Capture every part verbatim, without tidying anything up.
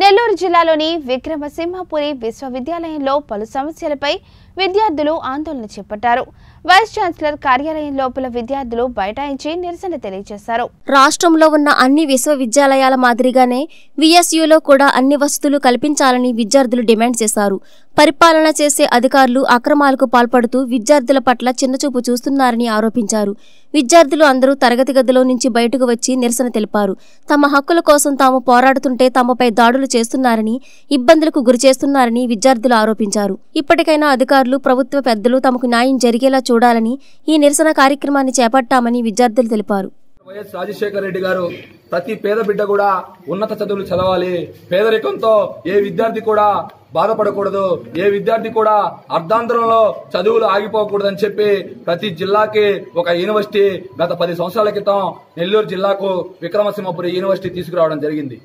నెల్లూరు జిల్లాలోని విక్రమ సింహపురి విశ్వవిద్యాలయంలో పలు సమస్యలపై విద్యార్థులు ఆందోళన చేపట్టారు. వైస్ ఛాన్సలర్ కార్యాలయం లోపల విద్యార్థులు బైఠాయించి నిరసన తెలియజేశారు. రాష్ట్రంలో ఉన్న అన్ని విశ్వవిద్యాలయాల మాదిరిగానే విఎస్యులో కూడా అన్ని వసతులు కల్పించాలని విద్యార్థులు డిమాండ్ చేశారు. పరిపాలన చేసే అధికారులు అక్రమాలకు పాల్పడుతూ విద్యార్థుల పట్ల చిన్నచూపు చూస్తున్నారని ఆరోపించారు. విద్యార్థులు అందరూ తరగతి గదిలో నుంచి బయటకు వచ్చి నిరసన తెలిపారు. తమ హక్కుల కోసం తాము పోరాడుతుంటే తమపై దాడులు చేస్తున్నారని, ఇబ్బందులకు గురి చేస్తున్నారని విద్యార్థులు ఆరోపించారు. ఇప్పటికైనా అధికారులు, ప్రభుత్వ పెద్దలు తమకు న్యాయం జరిగేలా చూడాలని ఈ నిరసన కార్యక్రమాన్ని చేపట్టామని విద్యార్థులు తెలిపారు. వైఎస్ రాజశేఖర రెడ్డి గారు ప్రతి పేద బిడ్డ కూడా ఉన్నత చదువులు చదవాలి, పేదరికంతో ఏ విద్యార్థి కూడా బాధపడకూడదు, ఏ విద్యార్థి కూడా అర్ధాంతరంలో చదువులు ఆగిపోకూడదని చెప్పి ప్రతి జిల్లాకి ఒక యూనివర్సిటీ గత పది సంవత్సరాల క్రితం నెల్లూరు జిల్లాకు విక్రమసింహపురి యూనివర్సిటీ తీసుకురావడం జరిగింది.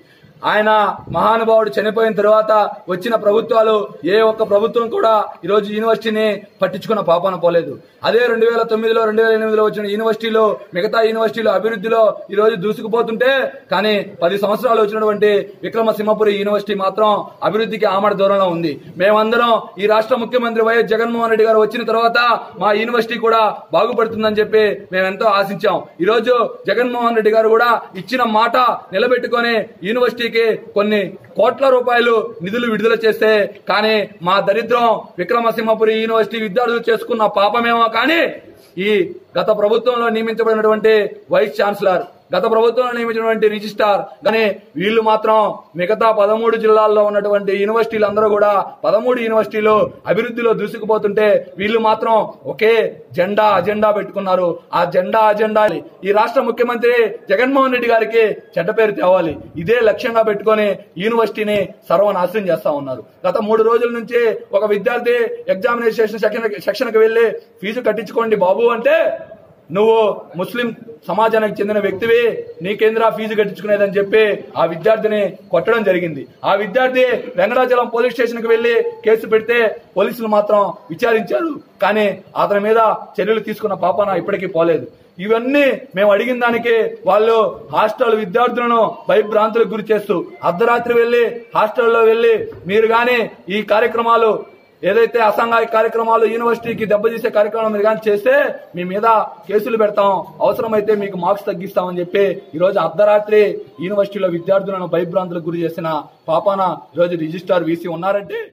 ఆయన మహానుభావుడు చనిపోయిన తర్వాత వచ్చిన ప్రభుత్వాలు ఏ ఒక్క ప్రభుత్వం కూడా ఈరోజు యూనివర్సిటీని పట్టించుకున్న పాపాన పోలేదు. అదే రెండు వేల తొమ్మిదిలో రెండు వేల ఎనిమిదిలో వచ్చిన యూనివర్సిటీలు మిగతా యూనివర్సిటీలు అభివృద్ధిలో ఈరోజు దూసుకుపోతుంటే, కానీ పది సంవత్సరాలు వచ్చినటువంటి విక్రమసింహపురి యూనివర్సిటీ మాత్రం అభివృద్ధికి ఆమడ దూరంలో ఉంది. మేమందరం ఈ రాష్ట్ర ముఖ్యమంత్రి వైఎస్ జగన్మోహన్ రెడ్డి గారు వచ్చిన తర్వాత మా యూనివర్సిటీ కూడా బాగుపడుతుందని చెప్పి మేమెంతో ఆశించాం. ఈరోజు జగన్మోహన్ రెడ్డి గారు కూడా ఇచ్చిన మాట నిలబెట్టుకుని యూనివర్సిటీ కొన్ని కోట్ల రూపాయలు నిధులు విడుదల చేస్తే, కానీ మా దరిద్రం విక్రమసింహపురి యూనివర్సిటీ విద్యార్థులు చేసుకున్న పాపమేమో కానీ ఈ గత ప్రభుత్వంలో నియమించబడినటువంటి వైస్ ఛాన్సలర్, గత ప్రభుత్వంలో నియమించినటువంటి రిజిస్ట్రార్ కానీ వీళ్ళు మాత్రం మిగతా పదమూడు జిల్లాల్లో ఉన్నటువంటి యూనివర్సిటీలు అందరూ కూడా పదమూడు యూనివర్సిటీలు అభివృద్ధిలో దూసుకుపోతుంటే వీళ్ళు మాత్రం ఒకే జెండా అజెండా పెట్టుకున్నారు. ఆ జెండా అజెండా ఈ రాష్ట్ర ముఖ్యమంత్రి జగన్మోహన్ రెడ్డి గారికి చెడ్డ పేరు తేవాలి, ఇదే లక్ష్యంగా పెట్టుకుని యూనివర్సిటీని సర్వనాశనం చేస్తా ఉన్నారు. గత మూడు రోజుల నుంచి ఒక విద్యార్థి ఎగ్జామినేషన్ సెక్షన్కి వెళ్ళి ఫీజు కట్టించుకోండి బాబు అంటే, నువ్వు ముస్లిం సమాజానికి చెందిన వ్యక్తివి, నీకేంద్రా ఫీజు కట్టించుకునేదని చెప్పి ఆ విద్యార్థిని కొట్టడం జరిగింది. ఆ విద్యార్థి వెంకటాచలం పోలీస్ స్టేషన్ కి వెళ్లి కేసు పెడితే పోలీసులు మాత్రం విచారించారు, కానీ అతని మీద చర్యలు తీసుకున్న పాపాన ఇప్పటికీ పోలేదు. ఇవన్నీ మేము అడిగిన దానికి వాళ్ళు హాస్టల్ విద్యార్థులను భయభ్రాంతులకు గురి చేస్తూ అర్ధరాత్రి వెళ్లి హాస్టల్లో వెళ్లి మీరు గాని ఈ కార్యక్రమాలు ఏదైతే అసంఘాయ కార్యక్రమాలు యూనివర్సిటీకి దెబ్బతీసే కార్యక్రమాలు మీరు కానీ చేస్తే మీ మీద కేసులు పెడతాం, అవసరమైతే మీకు మార్క్స్ తగ్గిస్తామని చెప్పి ఈరోజు అర్ధరాత్రి యూనివర్సిటీలో విద్యార్థులను భయభ్రాంతులకు గురి చేసిన పాపాన ఈరోజు రిజిస్ట్రార్ వీసీ ఉన్నారంటే